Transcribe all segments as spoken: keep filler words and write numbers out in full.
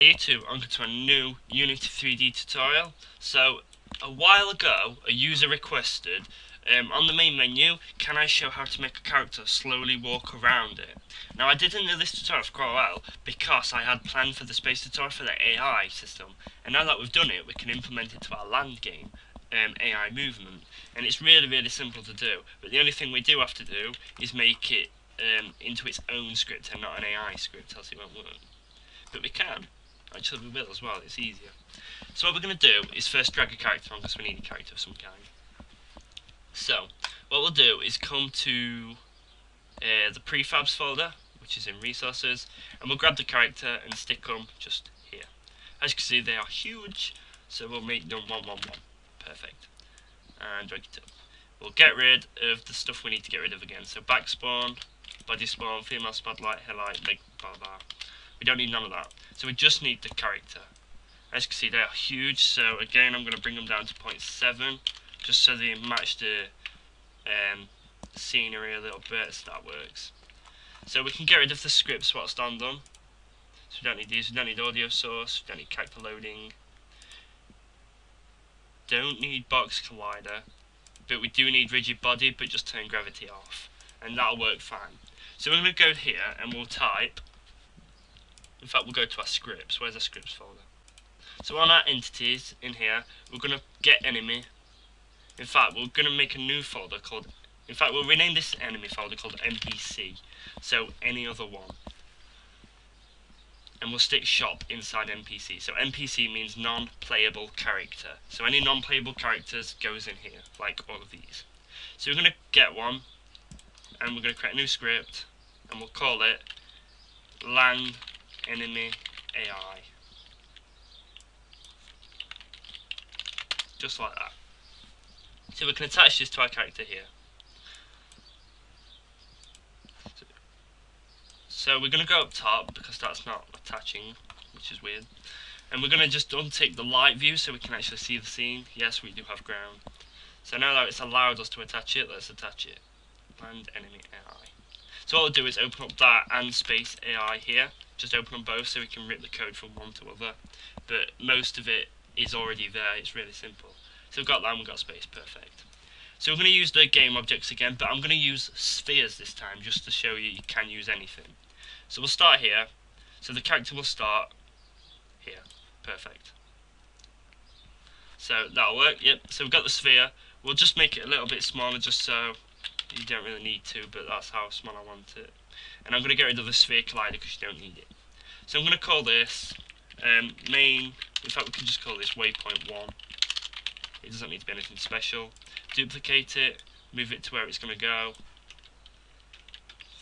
Here too, I'm going to a new Unity three D tutorial. So, a while ago, a user requested, um, on the main menu, can I show how to make a character slowly walk around it? Now, I didn't do this tutorial for quite a while, because I had planned for the space tutorial for the A I system. And now that we've done it, we can implement it to our land game, um, A I movement. And it's really, really simple to do. But the only thing we do have to do is make it um, into its own script and not an A I script, else it won't work. But we can. Actually, we will as well, it's easier. So what we're going to do is first drag a character on, because we need a character of some kind. So, what we'll do is come to uh, the prefabs folder, which is in resources, and we'll grab the character and stick them just here. As you can see, they are huge, so we'll make them one, one, one. Perfect. And drag it up. We'll get rid of the stuff we need to get rid of again. So, back spawn, body spawn, female spotlight, headlight, leg, blah, blah. We don't need none of that. So we just need the character. As you can see, they are huge. So again, I'm going to bring them down to zero point seven, just so they match the um, scenery a little bit, so that works. So we can get rid of the scripts whilst on them. So we don't need these, we don't need audio source, we don't need character loading. Don't need box collider, but we do need rigid body, but just turn gravity off. And that'll work fine. So we're going to go here and we'll type. In fact, we'll go to our scripts. Where's our scripts folder? So on our entities in here, we're going to get enemy. In fact, we're going to make a new folder called... In fact, we'll rename this enemy folder called N P C. So, any other one. And we'll stick shop inside N P C. So, N P C means non-playable character. So, any non-playable characters goes in here, like all of these. So, we're going to get one. And we're going to create a new script. And we'll call it Land Enemy A I. Just like that. So we can attach this to our character here. So, so we're going to go up top because that's not attaching, which is weird. And we're going to just untick the light view so we can actually see the scene. Yes, we do have ground. So now that it's allowed us to attach it, let's attach it. Land Enemy A I. So what I'll do is open up that and space A I here. Just open them both so we can rip the code from one to other. But most of it is already there, it's really simple. So we've got that and we've got space, perfect. So we're going to use the game objects again, but I'm going to use spheres this time just to show you you can use anything. So we'll start here. So the character will start here, perfect. So that'll work, yep. So we've got the sphere. We'll just make it a little bit smaller just so you don't really need to, but that's how small I want it. And I'm going to get rid of the sphere collider because you don't need it. So I'm going to call this um, main, in fact we can just call this waypoint one. It doesn't need to be anything special. Duplicate it, move it to where it's going to go.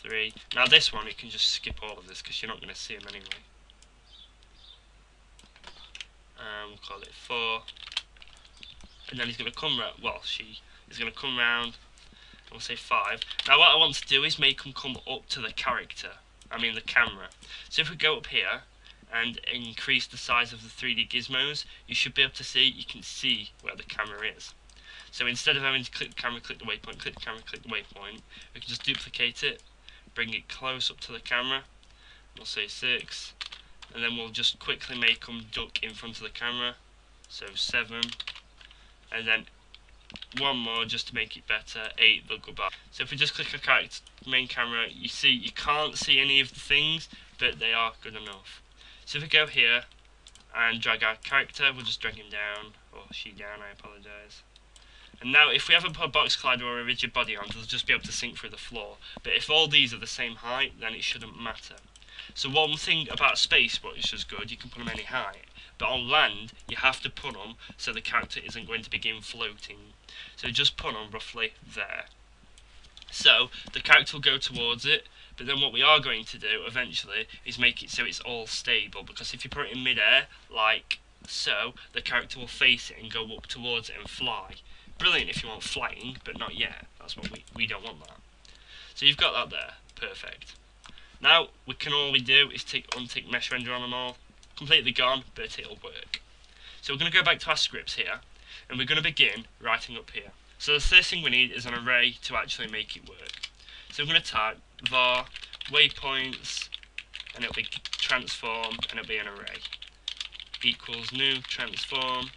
Three. Now this one, you can just skip all of this because you're not going to see them anyway. And we'll call it four. And then he's going to come round, well she is going to come round. We'll say five. Now what I want to do is make them come up to the character, I mean the camera. So if we go up here and increase the size of the three D gizmos, you should be able to see, you can see where the camera is. So instead of having to click the camera, click the waypoint, click the camera, click the waypoint, we can just duplicate it, bring it close up to the camera, we'll say six, and then we'll just quickly make them duck in front of the camera, so seven, and then one more just to make it better, eight, they'll go back. So if we just click our character main camera, you see you can't see any of the things, but they are good enough. So if we go here and drag our character, we'll just drag him down, or she down, I apologise. And now if we haven't put a box collider or a rigid body on, they'll just be able to sink through the floor. But if all these are the same height, then it shouldn't matter. So one thing about space, which is good, you can put them any height. But on land, you have to put them so the character isn't going to begin floating. So just put them roughly there. So the character will go towards it, but then what we are going to do eventually is make it so it's all stable. Because if you put it in midair, like so, the character will face it and go up towards it and fly. Brilliant if you want flying, but not yet. That's what we, we don't want that. So you've got that there. Perfect. Now, we can all we do is tick, untick mesh render on them all. Completely gone, but it'll work. So we're going to go back to our scripts here, and we're going to begin writing up here. So the first thing we need is an array to actually make it work. So we're going to type var waypoints, and it'll be transform, and it'll be an array. equals new transform.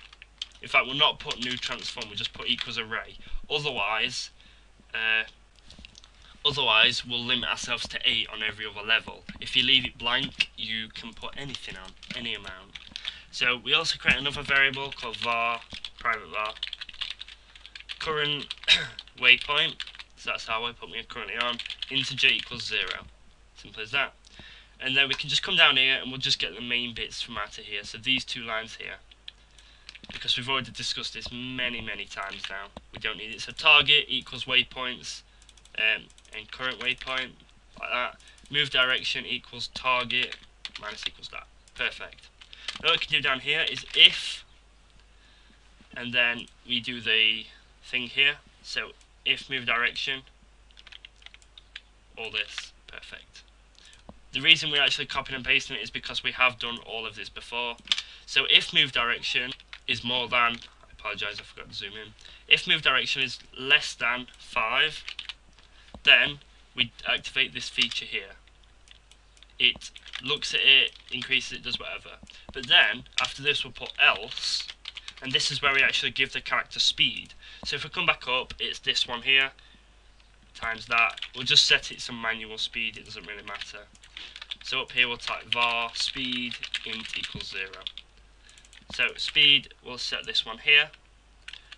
In fact, we'll not put new transform, we'll just put equals array. Otherwise, uh, otherwise we'll limit ourselves to eight on every other level. If you leave it blank, you can put anything on, any amount. So we also create another variable called var, private var, current waypoint, so that's our waypoint we're currently on, integer equals zero, simple as that. And then we can just come down here and we'll just get the main bits from out of here, so these two lines here, because we've already discussed this many many times now, we don't need it. So target equals waypoints um, and current waypoint, like that. Move direction equals target minus equals that, perfect. Now what we can do down here is if, and then we do the thing here, so if move direction, all this, perfect. The reason we're actually copying and pasting it is because we have done all of this before. So if move direction is more than, I apologise I forgot to zoom in, if move direction is less than five, then we activate this feature here. It looks at it, increases it, does whatever. But then after this we'll put else, and this is where we actually give the character speed. So if we come back up, it's this one here times that. We'll just set it some manual speed, it doesn't really matter. So up here we'll type var speed int equals zero. So speed, we'll set this one here.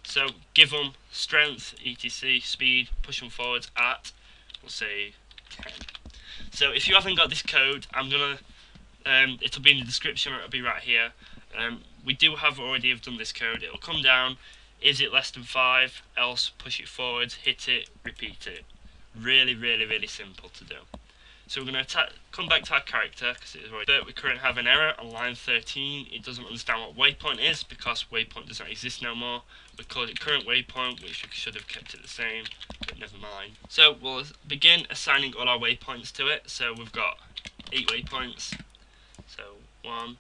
So give them strength, et cetera, speed, push them forwards at, we'll say ten. So if you haven't got this code, I'm gonna, um, it'll be in the description, or it'll be right here. Um, we do have already have done this code. It'll come down, is it less than five, else push it forwards, hit it, repeat it. Really, really, really simple to do. So we're going to come back to our character, because it is already, but we currently have an error on line thirteen. It doesn't understand what waypoint is, because waypoint does not exist no more. We called it current waypoint, which we should have kept it the same, but never mind. So we'll begin assigning all our waypoints to it. So we've got eight waypoints. So one.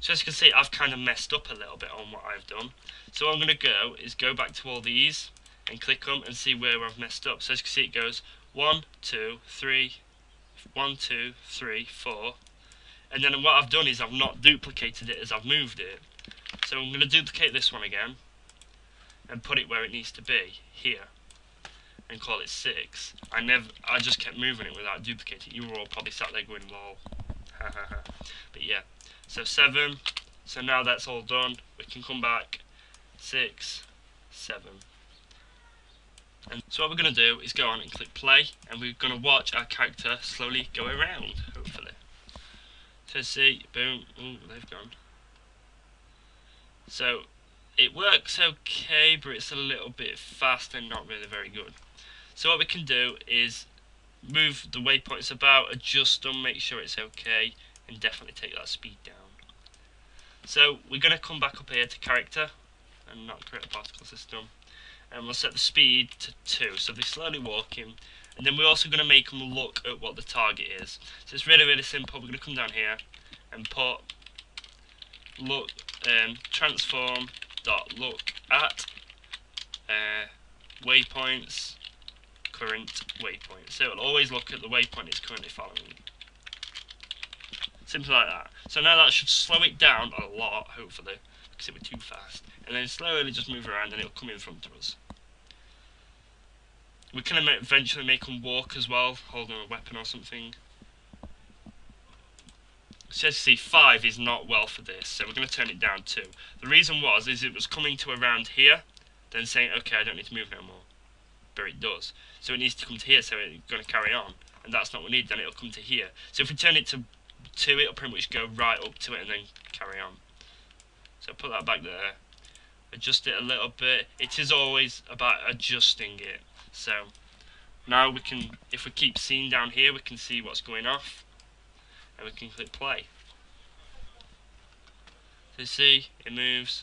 So as you can see, I've kind of messed up a little bit on what I've done. So what I'm going to go is go back to all these and click them and see where I've messed up. So as you can see, it goes one, two, three, one, two, three, four, and then what I've done is I've not duplicated it as I've moved it. So I'm going to duplicate this one again and put it where it needs to be, here, and call it six. I never, I just kept moving it without duplicating. You were all probably sat there going lol, but yeah. So seven. So now that's all done. We can come back six, seven. And so what we're going to do is go on and click play, and we're going to watch our character slowly go around, hopefully. So see, boom, ooh, they've gone. So it works okay, but it's a little bit fast and not really very good. So what we can do is move the waypoints about, adjust them, make sure it's okay, and definitely take that speed down. So we're going to come back up here to character, and not create a particle system. And we'll set the speed to two, so they're slowly walking. And then we're also going to make them look at what the target is. So it's really, really simple. We're going to come down here and put look um, transform dot look at uh, waypoints current waypoint. So it'll always look at the waypoint it's currently following. Simple like that. So now that should slow it down a lot, hopefully, because it was too fast. And then slowly just move around, and it'll come in front of us. We can eventually make them walk as well, holding a weapon or something. So as you see, five is not well for this, so we're going to turn it down two. The reason was is it was coming to around here, then saying, okay, I don't need to move no more, but it does. So it needs to come to here, so it's going to carry on, and that's not what we need. Then it'll come to here. So if we turn it to two, it'll pretty much go right up to it and then carry on. So put that back there, adjust it a little bit. It is always about adjusting it. So now we can, if we keep seeing down here, we can see what's going off, and we can click play. So you see, it moves.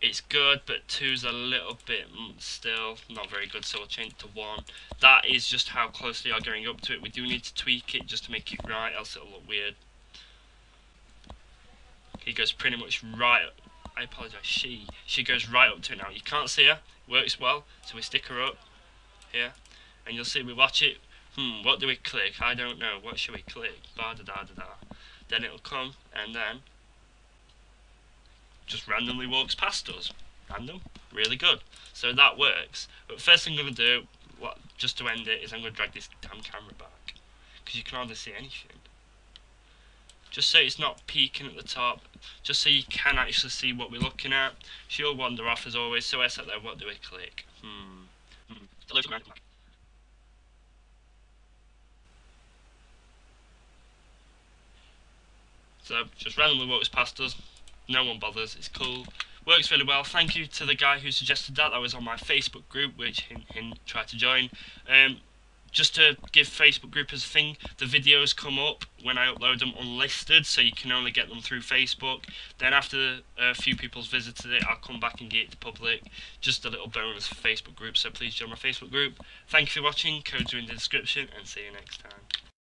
It's good, but two's a little bit still not very good, so we'll change it to one. That is just how closely you are going up to it. We do need to tweak it just to make it right, else it'll look weird. He goes pretty much right up, I apologise, she, she goes right up to it now. You can't see her, works well, so we stick her up here, and you'll see we watch it. Hmm, what do we click? I don't know, what should we click? Ba da da da da. then it'll come and then just randomly walks past us. Random, really good. So that works. But first thing I'm going to do, what, just to end it, is I'm going to drag this damn camera back, because you can hardly see anything. Just so it's not peeking at the top, just so you can actually see what we're looking at. She'll wander off as always, so I sat there, what do we click? Hmm. hmm. So, just randomly walks past us, no one bothers, it's cool. Works really well. Thank you to the guy who suggested that. That was on my Facebook group, which hint, hint, try to join. Um, Just to give Facebook group as a thing, the videos come up when I upload them unlisted, so you can only get them through Facebook. Then after a few people's visited it, I'll come back and get it to public. Just a little bonus for Facebook group, so please join my Facebook group. Thank you for watching, codes are in the description, and see you next time.